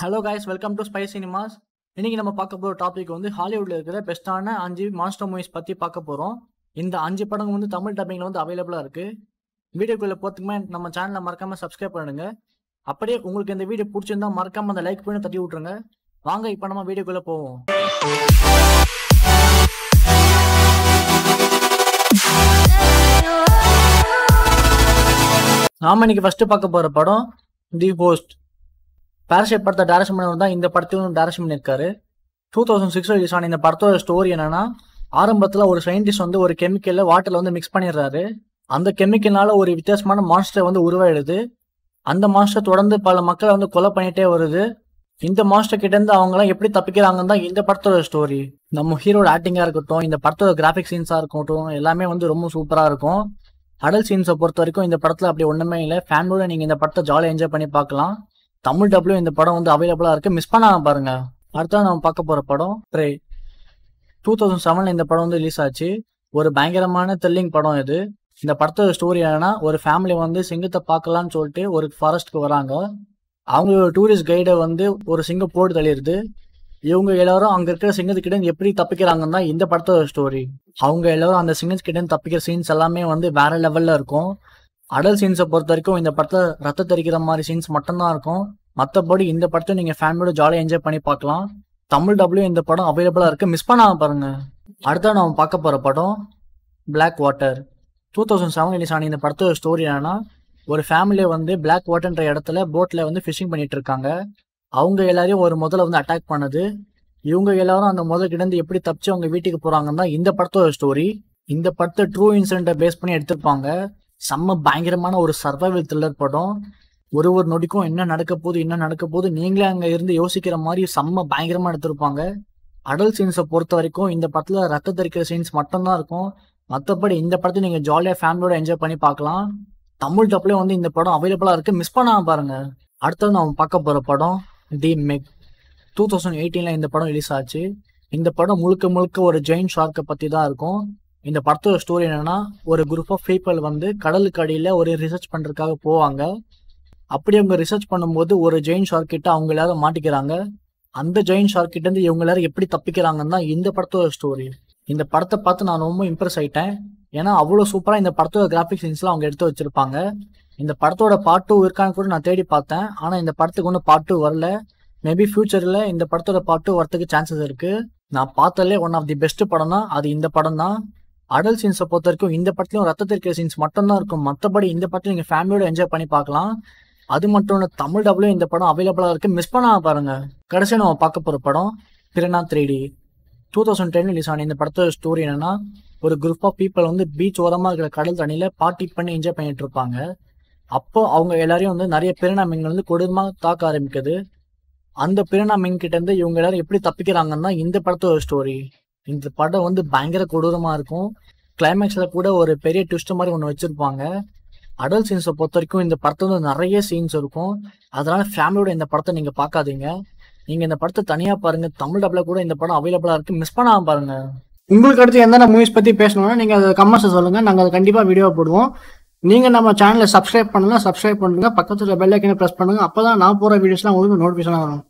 Hello guys welcome to Spice Cinemas. इनकी नम्म पार्क्क पोर topic वंदु हॉलीवुड ला इरुक्किற பெஸ்டான 5 மான்ஸ்டர் மூவிஸ் பத்தி பார்க்க போறோம்। இந்த 5 படங்கள் வந்து தமிழ் டப்பிங்ல வந்து அவேலபிளா இருக்கு। வீடியோக்குள்ள போறதுக்கு முன்ன நம்ம சேனலை மறக்காம Subscribe பண்ணுங்க। அப்படியே உங்களுக்கு இந்த வீடியோ பிடிச்சிருந்தா மறக்காம அந்த லைக் பட்டனை தட்டி விட்டுருங்க। வாங்க இப்போ நம்ம வீடியோக்குள்ள போவோம்। நாம இன்னைக்கு ஃபர்ஸ்ட் பார்க்க போற படம் தி ஹோஸ்ட்। பாரசைட் படத்தை டைரக்ஷன் பண்ணவர் தான் இந்த படத்தையும் டைரக்ஷன் பண்ணியிருக்காரு। 2006 ரிலீஸ் ஆன இந்த படத்தோட ஸ்டோரி என்னன்னா, ஆரம்பத்தில் ஒரு சயின்டிஸ்ட் வந்து ஒரு கெமிக்கலில் வாட்டரில் வந்து மிக்ஸ் பண்ணிடுறாரு। அந்த கெமிக்கல்னால ஒரு வித்தியாசமான மான்ஸ்டர் வந்து உருவாயிடுது। அந்த மான்ஸ்டர் தொடர்ந்து பல மக்களை வந்து கொலை பண்ணிகிட்டே வருது। இந்த மான்ஸ்டர் கிட்டேருந்து அவங்களாம் எப்படி தப்பிக்கிறாங்கன்னு தான் இந்த படத்தோட ஸ்டோரி। நம்ம ஹீரோட ஆக்டிங்காக இருக்கட்டும், இந்த படத்தோட கிராஃபிக் சீன்ஸாக இருக்கட்டும், எல்லாமே வந்து ரொம்ப சூப்பராக இருக்கும்। அடல்ட் சீன்ஸை பொறுத்த வரைக்கும் இந்த படத்தில் அப்படி ஒன்றுமே இல்லை। ஃபேமிலியோட நீங்கள் இந்த படத்தை ஜாலியாக என்ஜாய் பண்ணி பார்க்கலாம்। தமிழ் டப்லையும் இந்த படம் வந்து அவைலபிளா இருக்கு, மிஸ் பண்ணாம பாருங்க। அடுத்தா நம்ம பார்க்க போற படம் ட்ரே। 2007 இந்த படம் வந்து ரிலீஸ் ஆச்சு। ஒரு பயங்கரமான த்ரில்லிங் படம் இது। இந்த படத்தோட ஸ்டோரி என்னன்னா, ஒரு ஃபேமிலி வந்து சிங்கத்தை பார்க்கலாம்னு சொல்லிட்டு ஒரு ஃபாரஸ்ட்க்கு வராங்க। அவங்களோட டூரிஸ்ட் கைடை வந்து ஒரு சிங்கம் போட்டு தள்ளிடுது। இவங்க எல்லாரும் அங்க இருக்கிற சிங்கத்துக்கிட்ட எப்படி தப்பிக்கிறாங்கன்னா இந்த படத்தோட ஸ்டோரி। அவங்க எல்லாரும் அந்த சிங்கத்துக்கிட்ட தப்பிக்கிற சீன்ஸ் எல்லாமே வந்து வேற லெவல்ல இருக்கும்। அடல் சீன்ஸை பொறுத்த வரைக்கும் இந்த படத்தை ரத்த தெரிக்கிற மாதிரி சீன்ஸ் மட்டும்தான் இருக்கும்। மற்றபடி இந்த படத்தை நீங்கள் ஃபேமிலியோட ஜாலியாக என்ஜாய் பண்ணி பார்க்கலாம்। தமிழ் டப்லையும் இந்த படம் அவைலபிளாக இருக்குது, மிஸ் பண்ணாமல் பாருங்கள்। அடுத்த நம்ம பார்க்க போகிற படம் பிளாக் வாட்டர்। 2007 ரிலீஸ் ஆன இந்த படத்தோட ஸ்டோரி என்னன்னா, ஒரு ஃபேமிலியை வந்து பிளாக் வாட்டர்ன்ற இடத்துல போட்டில் வந்து ஃபிஷிங் பண்ணிட்டு இருக்காங்க। அவங்க எல்லாரையும் ஒரு முதல்ல வந்து அட்டாக் பண்ணுது। இவங்க எல்லாரும் அந்த முதல்கிட்டேருந்து எப்படி தப்பிச்சு அவங்க வீட்டுக்கு போகிறாங்கன்னா இந்த படத்தோட ஸ்டோரி। இந்த படத்தை ட்ரூ இன்சிடென்ட்டை பேஸ் பண்ணி எடுத்திருப்பாங்க। செம்ம பயங்கரமான ஒரு சர்வைவல் த்ரில்லர் படம்। ஒரு நொடிக்கும் என்ன நடக்க போகுது நீங்களே அங்கே இருந்து யோசிக்கிற மாதிரி செம்ம பயங்கரமாக எடுத்திருப்பாங்க। அடல்ட் சீன்ஸை பொறுத்த வரைக்கும் இந்த படத்தில் ரத்த தெரிக்கிற சீன்ஸ் மட்டும்தான் இருக்கும்। மற்றபடி இந்த படத்தை நீங்கள் ஜாலியாக ஃபேமிலியோட என்ஜாய் பண்ணி பார்க்கலாம்। தமிழ் டப்லேயும் வந்து இந்த படம் அவைலபிளாக இருக்குது, மிஸ் பண்ணாமல் பாருங்கள்। அடுத்தது நான் பார்க்க போகிற படம் தி மெக்। 2018 இந்த படம் ரிலீஸ் ஆச்சு। இந்த படம் முழுக்க முழுக்க ஒரு ஜெயின் ஷார்க்கை பற்றி தான் இருக்கும்। இந்த படத்தோட ஸ்டோரி என்னன்னா, ஒரு குரூப் ஆஃப் பீப்புள் வந்து கடலுக்கு அடியில் ஒரு ரிசர்ச் பண்ணுறதுக்காக போவாங்க। அப்படி அவங்க ரிசர்ச் பண்ணும்போது ஒரு ஜெயின் ஷார்க் கிட்ட அவங்க எல்லாரும் மாட்டிக்கிறாங்க। அந்த ஜெயின் ஷார்க் கிட்டேருந்து இவங்க எல்லாரும் எப்படி தப்பிக்கிறாங்கன்னு தான் இந்த படத்தோட ஸ்டோரி। இந்த படத்தை பார்த்து நான் ரொம்ப இம்ப்ரெஸ் ஆகிட்டேன்। ஏன்னா அவ்வளோ சூப்பராக இந்த படத்தோட கிராஃபிக் சீன்ஸ்லாம் அவங்க எடுத்து வச்சிருப்பாங்க। இந்த படத்தோட பார்ட் 2 இருக்கான்னு கூட நான் தேடி பார்த்தேன், ஆனால் இந்த படத்துக்கு ஒன்றும் பார்ட் 2 வரல। மேபி ஃபியூச்சரில் இந்த படத்தோட பார்ட் 2 வரத்துக்கு சான்சஸ் இருக்குது। நான் பார்த்தாலே ஒன் ஆஃப் தி பெஸ்ட் படம்னா அது இந்த படம் தான்। அடல்ட் சீன்ஸை பொறுத்த வரைக்கும் இந்த படத்துலையும் ரத்த தெரிக்கிற சீன்ஸ் மட்டும்தான் இருக்கும்। மற்றபடி இந்த படத்தில் நீங்கள் ஃபேமிலியோட என்ஜாய் பண்ணி பார்க்கலாம்। அது மட்டும் இல்லை, தமிழ் டப்லையும் இந்த படம் அவைலபிளாக இருக்குது, மிஸ் பண்ணாமல் பாருங்கள்। கடைசியாக நம்ம பார்க்க போகிற படம் பிரணா 3D। 2010 ரிலீஸ் ஆன இந்த படத்தோட ஸ்டோரி என்னன்னா, ஒரு குரூப் ஆஃப் பீப்புள் வந்து பீச் ஓரமாக இருக்கிற கடல் தண்ணியில் பார்ட்டி பண்ணி என்ஜாய் பண்ணிட்டு இருப்பாங்க। அப்போ அவங்க எல்லாரையும் வந்து நிறைய பிரணா மீன்கள் வந்து கொடூரமாக தாக்க ஆரம்பிக்குது। அந்த பிரணா மீன் கிட்டேருந்து இவங்க எல்லாரும் எப்படி தப்பிக்கிறாங்கன்னா இந்த படத்தோட ஸ்டோரி। இந்த படம் வந்து பயங்கர கொடூரமாக இருக்கும்। கிளைமேக்ஸில் கூட ஒரு பெரிய ட்விஸ்ட் மாதிரி ஒன்று வச்சுருப்பாங்க। அடல்ட் சீன்ஸை பொறுத்த வரைக்கும் இந்த படத்தில் வந்து நிறைய சீன்ஸ் இருக்கும்। அதனால் ஃபேமிலியோட இந்த படத்தை நீங்கள் பார்க்காதீங்க, நீங்கள் இந்த படத்தை தனியாக பாருங்கள்। தமிழ் டப்பில் கூட இந்த படம் அவைலபிளாக இருக்குது, மிஸ் பண்ணாமல் பாருங்கள்। உங்களுக்கு அடுத்து எந்தெந்த மூவிஸ் பற்றி பேசணும்னா நீங்கள் அதை கமெண்ட்ஸை சொல்லுங்கள், நாங்கள் அதை கண்டிப்பாக வீடியோ போடுவோம்। நீங்கள் நம்ம சேனலை Subscribe பண்ணுங்கள், பக்கத்தில் பெல் ஐக்கனை ப்ரெஸ் பண்ணுங்கள், அப்போ தான் நான் போகிற வீடியோஸ்லாம் உங்களுக்கு நோட்டிஃபிகேஷன் வரும்।